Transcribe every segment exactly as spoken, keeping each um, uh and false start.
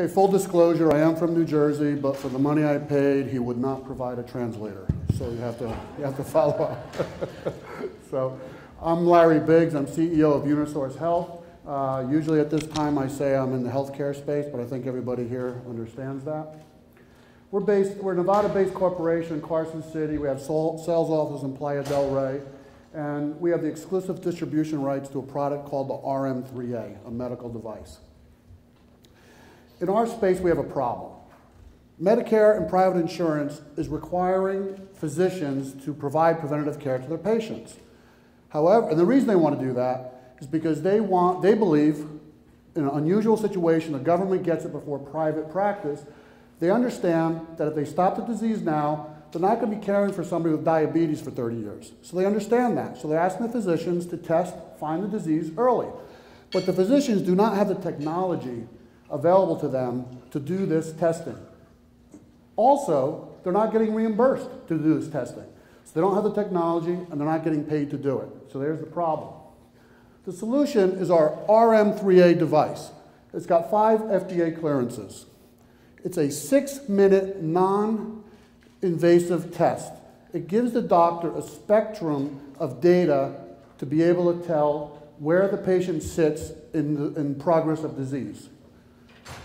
Okay, full disclosure, I am from New Jersey, but for the money I paid, he would not provide a translator. So you have to, you have to follow up. So I'm Larry Biggs. I'm C E O of Unisource Health. Uh, usually at this time I say I'm in the healthcare space, but I think everybody here understands that. We're, based, we're a Nevada-based corporation in Carson City. We have sales office in Playa del Rey. And we have the exclusive distribution rights to a product called the R M three A, a medical device. In our space, we have a problem. Medicare and private insurance is requiring physicians to provide preventative care to their patients. However, and the reason they want to do that is because they want, they believe in an unusual situation, the government gets it before private practice. They understand that if they stop the disease now, they're not going to be caring for somebody with diabetes for thirty years. So they understand that. So they're asking the physicians to test, find the disease early. But the physicians do not have the technology available to them to do this testing. Also, they're not getting reimbursed to do this testing. So they don't have the technology and they're not getting paid to do it. So there's the problem. The solution is our R M three A device. It's got five F D A clearances. It's a six-minute non-invasive test. It gives the doctor a spectrum of data to be able to tell where the patient sits in, the, in progress of disease.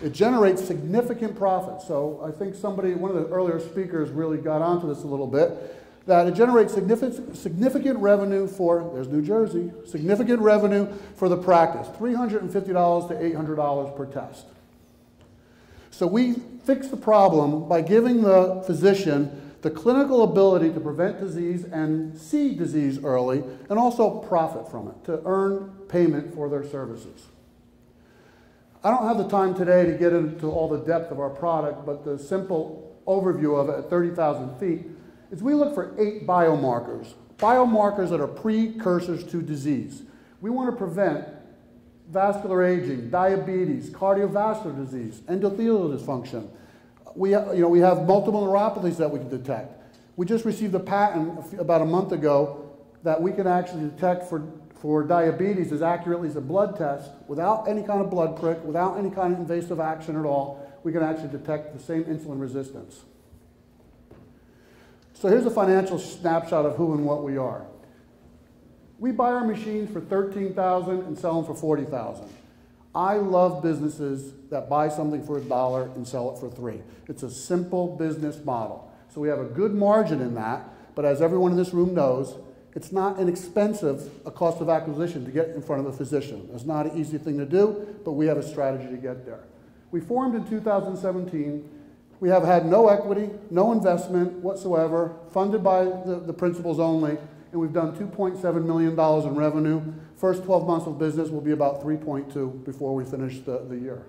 It generates significant profit. So I think somebody, one of the earlier speakers really got onto this a little bit, that it generates significant, significant revenue for, there's New Jersey, significant revenue for the practice, three hundred fifty to eight hundred dollars per test. So we fix the problem by giving the physician the clinical ability to prevent disease and see disease early, and also profit from it, to earn payment for their services. I don't have the time today to get into all the depth of our product, but the simple overview of it at thirty thousand feet is we look for eight biomarkers, biomarkers that are precursors to disease. We want to prevent vascular aging, diabetes, cardiovascular disease, endothelial dysfunction. We, you know, we have multiple neuropathies that we can detect. We just received a patent about a month ago that we can actually detect for, for diabetes as accurately as a blood test without any kind of blood prick, without any kind of invasive action at all. We can actually detect the same insulin resistance. So here's a financial snapshot of who and what we are. We buy our machines for thirteen thousand dollars and sell them for forty thousand dollars. I love businesses that buy something for a dollar and sell it for three. It's a simple business model. So we have a good margin in that, but as everyone in this room knows, it's not inexpensive a cost of acquisition to get in front of a physician. It's not an easy thing to do, but we have a strategy to get there. We formed in two thousand seventeen. We have had no equity, no investment whatsoever, funded by the, the principals only, and we've done two point seven million dollars in revenue. First twelve months of business will be about three point two before we finish the, the year.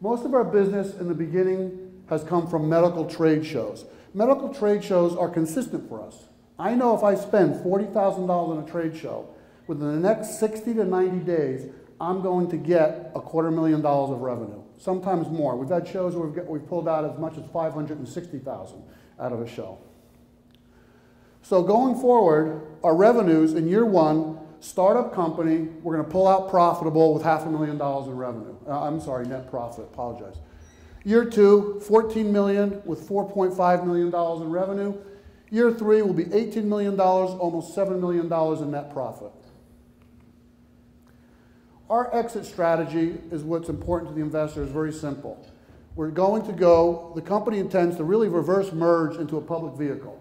Most of our business in the beginning has come from medical trade shows. Medical trade shows are consistent for us. I know if I spend forty thousand dollars on a trade show, within the next sixty to ninety days, I'm going to get a quarter million dollars of revenue, sometimes more. We've had shows where we've, get, we've pulled out as much as five hundred sixty thousand dollars out of a show. So going forward, our revenues in year one, startup company, we're going to pull out profitable with half a million dollars in revenue. Uh, I'm sorry, net profit, apologize. Year two, fourteen million dollars with four point five million dollars in revenue. Year three will be eighteen million dollars, almost seven million dollars in net profit. Our exit strategy is what's important to the investor, is very simple. We're going to go, the company intends to really reverse merge into a public vehicle.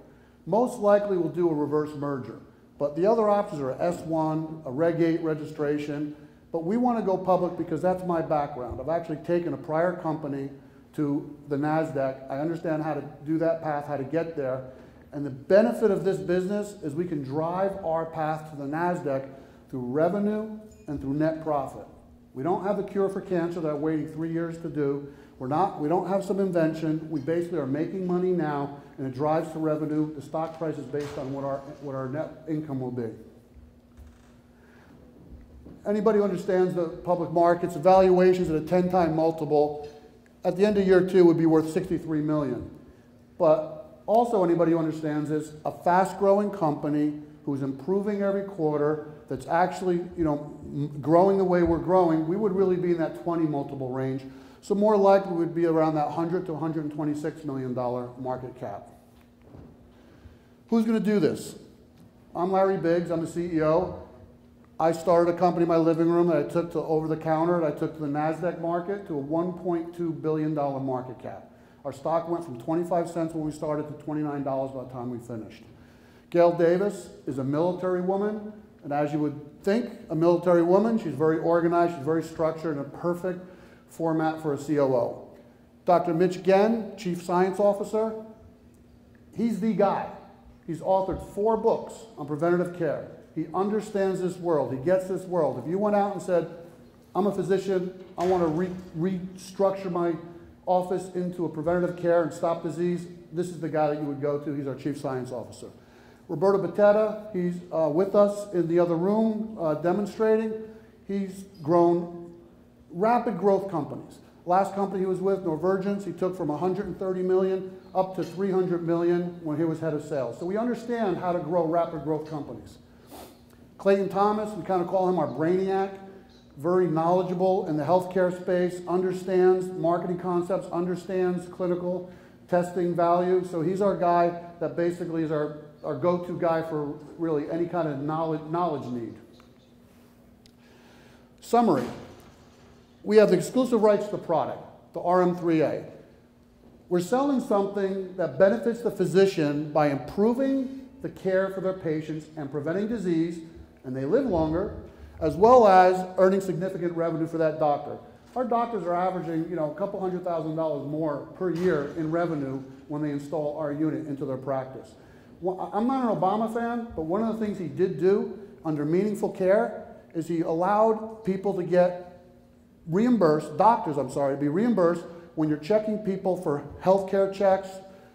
Most likely we'll do a reverse merger, but the other options are S one, a Reg eight registration, but we want to go public because that's my background. I've actually taken a prior company to the NASDAQ. I understand how to do that path, how to get there, and the benefit of this business is we can drive our path to the NASDAQ through revenue and through net profit. We don't have the cure for cancer that I'm waiting three years to do. We're not, we don't have some invention. We basically are making money now, and it drives to revenue. The stock price is based on what our, what our net income will be. Anybody who understands the public markets, valuations at a ten time multiple, at the end of year two would be worth sixty-three million dollars. But also anybody who understands this, a fast-growing company who's improving every quarter, that's actually, you know, growing the way we're growing, we would really be in that twenty multiple range. So more likely would be around that one hundred to one hundred twenty-six million dollar market cap. Who's going to do this? I'm Larry Biggs. I'm the C E O. I started a company in my living room that I took to over-the-counter, that I took to the NASDAQ market, to a one point two billion dollar market cap. Our stock went from twenty-five cents when we started to twenty-nine dollars by the time we finished. Gail Davis is a military woman, and as you would think, a military woman, she's very organized, she's very structured, and a perfect format for a C O O. Doctor Mitch Genn, Chief Science Officer, he's the guy. He's authored four books on preventative care. He understands this world. He gets this world. If you went out and said, I'm a physician, I want to re restructure my office into a preventative care and stop disease, this is the guy that you would go to. He's our Chief Science Officer. Roberto Batetta, he's uh, with us in the other room uh, demonstrating. He's grown rapid growth companies. Last company he was with, Norvergence, he took from one hundred thirty million up to three hundred million when he was head of sales. So we understand how to grow rapid growth companies. Clayton Thomas, we kind of call him our brainiac, very knowledgeable in the healthcare space, understands marketing concepts, understands clinical testing value. So he's our guy that basically is our, our go-to guy for really any kind of knowledge, knowledge need. Summary, we have the exclusive rights to the product, the R M three A. We're selling something that benefits the physician by improving the care for their patients and preventing disease, and they live longer, as well as earning significant revenue for that doctor. Our doctors are averaging, you know, a couple hundred thousand dollars more per year in revenue when they install our unit into their practice. Well, I'm not an Obama fan, but one of the things he did do under meaningful care is he allowed people to get reimbursed, doctors, I'm sorry, to be reimbursed when you're checking people for health care checks,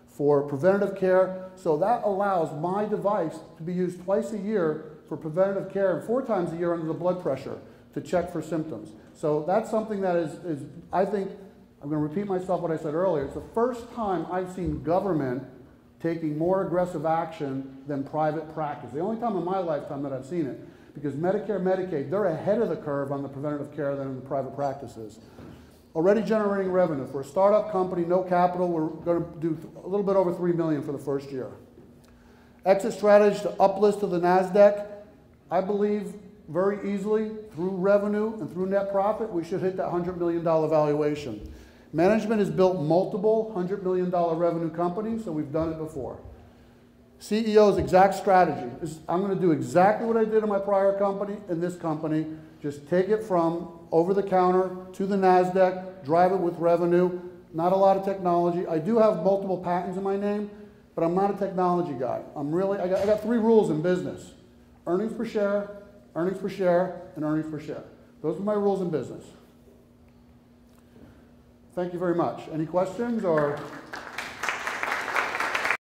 for preventative care. So that allows my device to be used twice a year for preventative care and four times a year under the blood pressure to check for symptoms. So that's something that is, is, I think, I'm going to repeat myself what I said earlier. It's the first time I've seen government taking more aggressive action than private practice. The only time in my lifetime that I've seen it, because Medicare, Medicaid, they're ahead of the curve on the preventative care than in the private practices. Already generating revenue. For a startup company, no capital, we're going to do a little bit over three million dollars for the first year. Exit strategy to uplist to the NASDAQ. I believe very easily through revenue and through net profit, we should hit that one hundred million dollar valuation. Management has built multiple one hundred million dollar revenue companies, so we've done it before. C E O's exact strategy is I'm going to do exactly what I did in my prior company and this company, just take it from over the counter to the NASDAQ, drive it with revenue, not a lot of technology. I do have multiple patents in my name, but I'm not a technology guy. I'm really, I got, I got three rules in business. Earnings per share, earnings per share, and earnings per share. Those are my rules in business. Thank you very much. Any questions or?